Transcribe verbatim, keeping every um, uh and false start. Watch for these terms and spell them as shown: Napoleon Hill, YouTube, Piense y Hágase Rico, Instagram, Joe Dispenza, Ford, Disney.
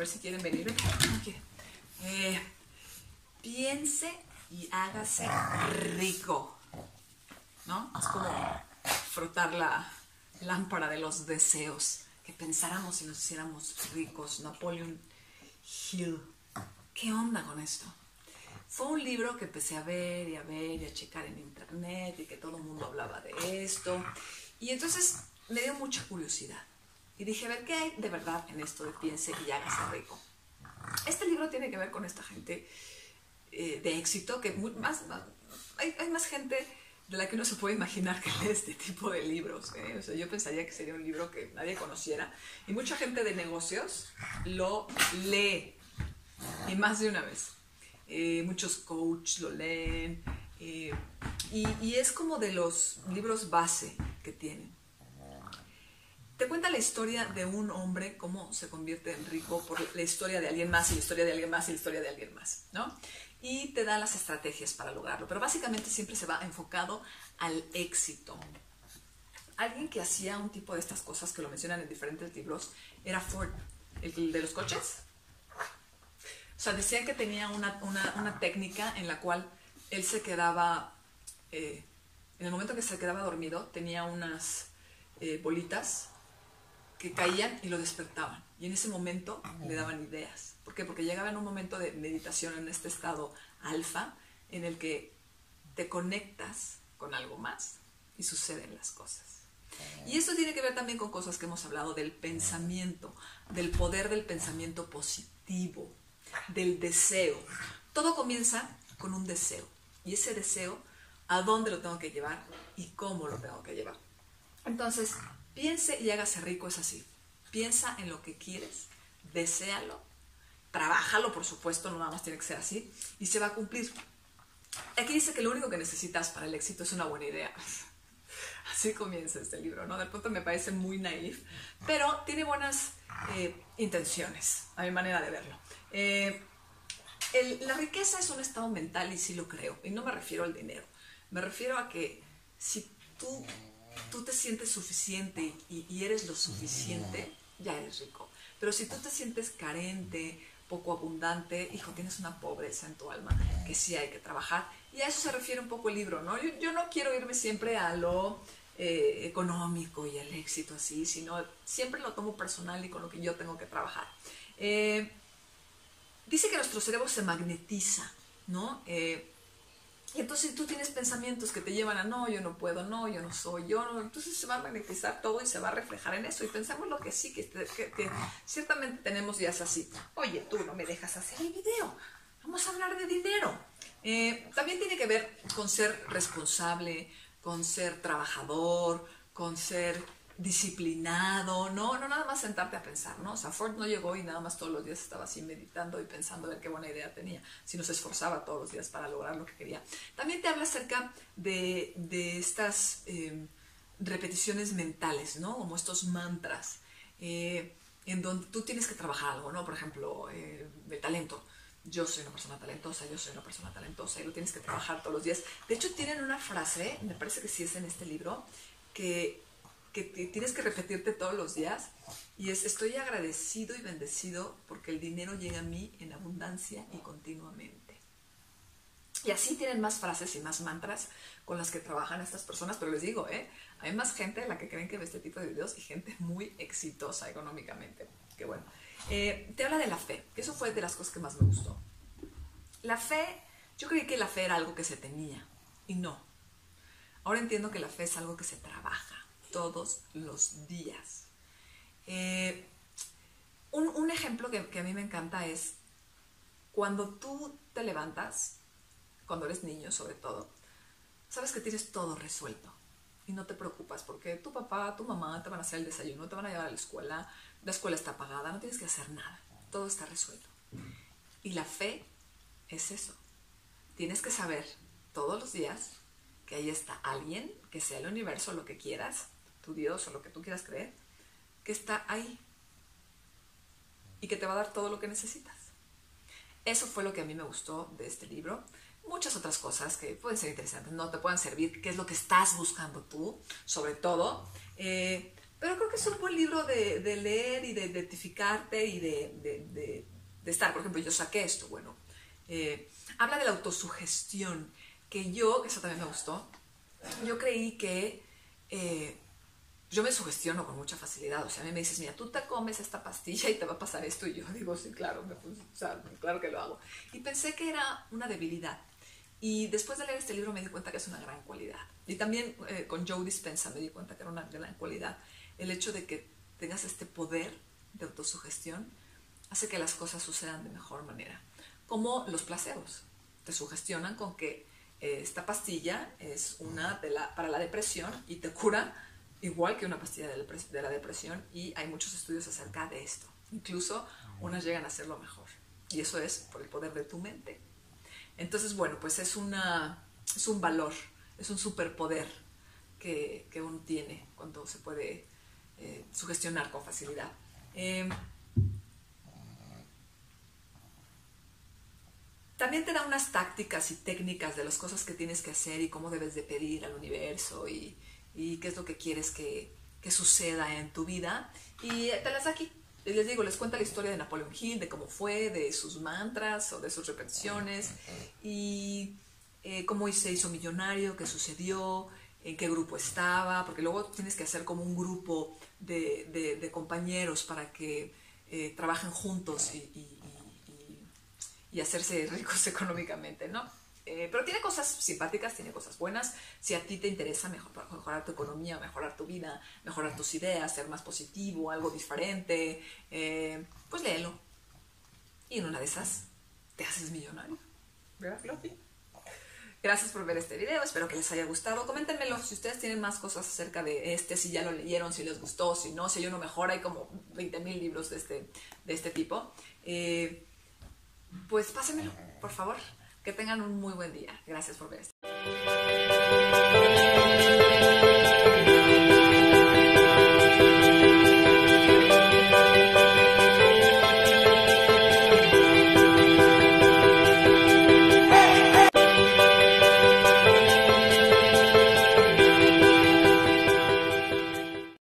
ver si quieren venir. Okay. Eh, piense y hágase rico, ¿no? Es como frotar la lámpara de los deseos, que pensáramos y nos hiciéramos ricos. Napoleon Hill. ¿Qué onda con esto? Fue un libro que empecé a ver y a ver y a checar en internet y que todo el mundo hablaba de esto. Y entonces me dio mucha curiosidad. Y dije, a ver, ¿qué hay de verdad en esto de piense y hágase rico? Este libro tiene que ver con esta gente eh, de éxito, que muy, más, más, hay, hay más gente de la que uno se puede imaginar que lee este tipo de libros. ¿eh? O sea, yo pensaría que sería un libro que nadie conociera. Y mucha gente de negocios lo lee, y más de una vez. Eh, muchos coaches lo leen. Eh, y, y es como de los libros base que tienen. Te cuenta la historia de un hombre, cómo se convierte en rico, por la historia de alguien más, y la historia de alguien más, y la historia de alguien más, ¿no? Y te da las estrategias para lograrlo. Pero básicamente siempre se va enfocado al éxito. Alguien que hacía un tipo de estas cosas que lo mencionan en diferentes libros era Ford, el de los coches. O sea, decían que tenía una, una, una técnica en la cual él se quedaba, eh, en el momento que se quedaba dormido, tenía unas eh, bolitas que caían y lo despertaban. Y en ese momento le daban ideas. ¿Por qué? Porque llegaba en un momento de meditación, en este estado alfa, en el que te conectas con algo más y suceden las cosas. Y esto tiene que ver también con cosas que hemos hablado del pensamiento, del poder del pensamiento positivo, del deseo. Todo comienza con un deseo. Y ese deseo, ¿a dónde lo tengo que llevar y cómo lo tengo que llevar? Entonces, piense y hágase rico es así. Piensa en lo que quieres, deséalo, trabájalo, por supuesto, no nada más tiene que ser así, y se va a cumplir. Aquí dice que lo único que necesitas para el éxito es una buena idea. Así comienza este libro, ¿no? De pronto me parece muy naif, pero tiene buenas eh, intenciones, a mi manera de verlo. Eh, el, la riqueza es un estado mental, y sí lo creo, y no me refiero al dinero. Me refiero a que si tú... tú te sientes suficiente y, y eres lo suficiente, ya eres rico. Pero si tú te sientes carente, poco abundante, hijo, tienes una pobreza en tu alma que sí hay que trabajar. Y a eso se refiere un poco el libro, ¿no? Yo, yo no quiero irme siempre a lo eh, económico y el éxito así, sino siempre lo tomo personal y con lo que yo tengo que trabajar. Eh, dice que nuestro cerebro se magnetiza, ¿no? Eh, Y entonces tú tienes pensamientos que te llevan a no, yo no puedo, no, yo no soy, yo no. Entonces se va a magnetizar todo y se va a reflejar en eso. Y pensamos lo que sí, que, que, que ciertamente tenemos días así. Oye, tú no me dejas hacer el video. Vamos a hablar de dinero. Eh, también tiene que ver con ser responsable, con ser trabajador, con ser disciplinado. No, no nada más sentarte a pensar, ¿no? O sea, Ford no llegó y nada más todos los días estaba así meditando y pensando a ver qué buena idea tenía, sino se esforzaba todos los días para lograr lo que quería. También te habla acerca de, de estas eh, repeticiones mentales, ¿no? Como estos mantras, eh, en donde tú tienes que trabajar algo, ¿no? Por ejemplo, eh, el talento. Yo soy una persona talentosa, yo soy una persona talentosa, y lo tienes que trabajar todos los días. De hecho, tienen una frase, me parece que sí es en este libro, que... que tienes que repetirte todos los días, y es: estoy agradecido y bendecido porque el dinero llega a mí en abundancia y continuamente. Y así tienen más frases y más mantras con las que trabajan estas personas, pero les digo, ¿eh? Hay más gente a la que creen que ve este tipo de videos, y gente muy exitosa económicamente. Qué bueno. Eh, te habla de la fe, que eso fue de las cosas que más me gustó. La fe, yo creí que la fe era algo que se tenía, y no. Ahora entiendo que la fe es algo que se trabaja todos los días. Eh, un, un ejemplo que, que a mí me encanta es cuando tú te levantas, cuando eres niño sobre todo, sabes que tienes todo resuelto y no te preocupas porque tu papá, tu mamá te van a hacer el desayuno, te van a llevar a la escuela, la escuela está pagada, no tienes que hacer nada, todo está resuelto. Y la fe es eso. Tienes que saber todos los días que ahí está alguien, que sea el universo, lo que quieras, tu Dios o lo que tú quieras creer, que está ahí y que te va a dar todo lo que necesitas. Eso fue lo que a mí me gustó de este libro. Muchas otras cosas que pueden ser interesantes, no te pueden servir, qué es lo que estás buscando tú, sobre todo. Eh, Pero creo que es un buen libro de, de leer y de identificarte y de, de, de, de estar. Por ejemplo, yo saqué esto, bueno. Eh, habla de la autosugestión, que yo, eso también me gustó, yo creí que eh, yo me sugestiono con mucha facilidad. O sea, a mí me dices, mira, tú te comes esta pastilla y te va a pasar esto. Y yo digo, sí, claro, me, pues, o sea, claro que lo hago. Y pensé que era una debilidad. Y después de leer este libro me di cuenta que es una gran cualidad. Y también eh, con Joe Dispenza me di cuenta que era una gran cualidad. El hecho de que tengas este poder de autosugestión hace que las cosas sucedan de mejor manera. Como los placebos. Te sugestionan con que eh, esta pastilla es una de la, para la depresión y te cura igual que una pastilla de la depresión. Y hay muchos estudios acerca de esto. Incluso unas llegan a hacerlo mejor. Y eso es por el poder de tu mente. Entonces, bueno, pues es, una, es un valor, es un superpoder que, que uno tiene cuando se puede eh, sugestionar con facilidad. Eh, también te da unas tácticas y técnicas de las cosas que tienes que hacer y cómo debes de pedir al universo y, y qué es lo que quieres que, que suceda en tu vida. Y te las da aquí. Les digo, les cuenta la historia de Napoleon Hill, de cómo fue, de sus mantras o de sus repeticiones y eh, cómo se hizo millonario, qué sucedió, en qué grupo estaba, porque luego tienes que hacer como un grupo de, de, de compañeros para que eh, trabajen juntos y, y, y, y hacerse ricos económicamente, ¿no? Eh, pero tiene cosas simpáticas, tiene cosas buenas. Si a ti te interesa mejor, mejorar tu economía, mejorar tu vida, mejorar tus ideas, ser más positivo, algo diferente, eh, pues léelo. Y en una de esas te haces millonario. ¿Verdad, Floppy? Gracias por ver este video, espero que les haya gustado. Coméntenmelo si ustedes tienen más cosas acerca de este, si ya lo leyeron, si les gustó, si no, si yo no mejora. Hay como veinte mil libros de este, de este tipo. Eh, pues pásenmelo, por favor. Que tengan un muy buen día. Gracias por ver esto.